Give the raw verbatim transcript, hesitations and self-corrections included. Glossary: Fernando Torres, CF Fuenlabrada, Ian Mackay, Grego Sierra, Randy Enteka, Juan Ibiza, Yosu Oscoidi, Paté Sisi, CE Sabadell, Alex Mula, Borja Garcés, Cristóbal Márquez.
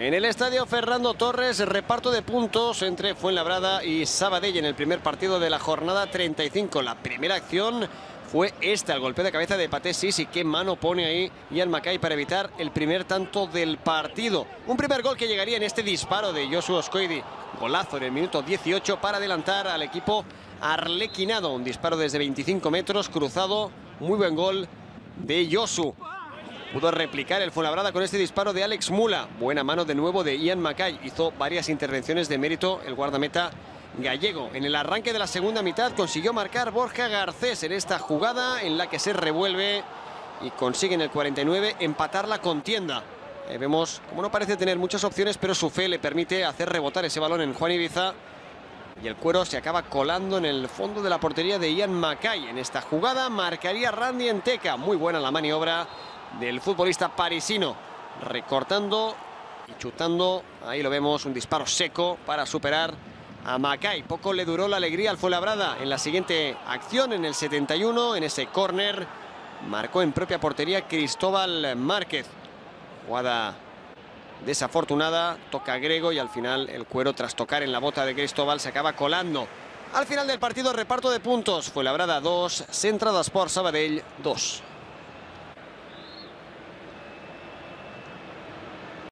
En el estadio Fernando Torres, reparto de puntos entre Fuenlabrada y Sabadell en el primer partido de la jornada treinta y cinco. La primera acción fue esta, el golpe de cabeza de Paté Sisi. Qué mano pone ahí Ian Mackay para evitar el primer tanto del partido. Un primer gol que llegaría en este disparo de Yosu Oscoidi. Golazo en el minuto dieciocho para adelantar al equipo arlequinado. Un disparo desde veinticinco metros, cruzado. Muy buen gol de Yosu. Pudo replicar el Fuenlabrada con este disparo de Alex Mula. Buena mano de nuevo de Ian Mackay. Hizo varias intervenciones de mérito el guardameta gallego. En el arranque de la segunda mitad consiguió marcar Borja Garcés en esta jugada en la que se revuelve y consigue en el cuarenta y nueve empatar la contienda. Eh, vemos como no parece tener muchas opciones, pero su fe le permite hacer rebotar ese balón en Juan Ibiza. Y el cuero se acaba colando en el fondo de la portería de Ian Mackay. En esta jugada marcaría Randy Enteka. Muy buena la maniobra del futbolista parisino, recortando y chutando. Ahí lo vemos, un disparo seco para superar a Mackay. Poco le duró la alegría al Fuenlabrada. En la siguiente acción, en el setenta y uno, en ese córner, marcó en propia portería Cristóbal Márquez. Jugada desafortunada, toca Grego y al final el cuero, tras tocar en la bota de Cristóbal, se acaba colando. Al final del partido, reparto de puntos: Fuenlabrada dos, Centrada Sport Sabadell dos.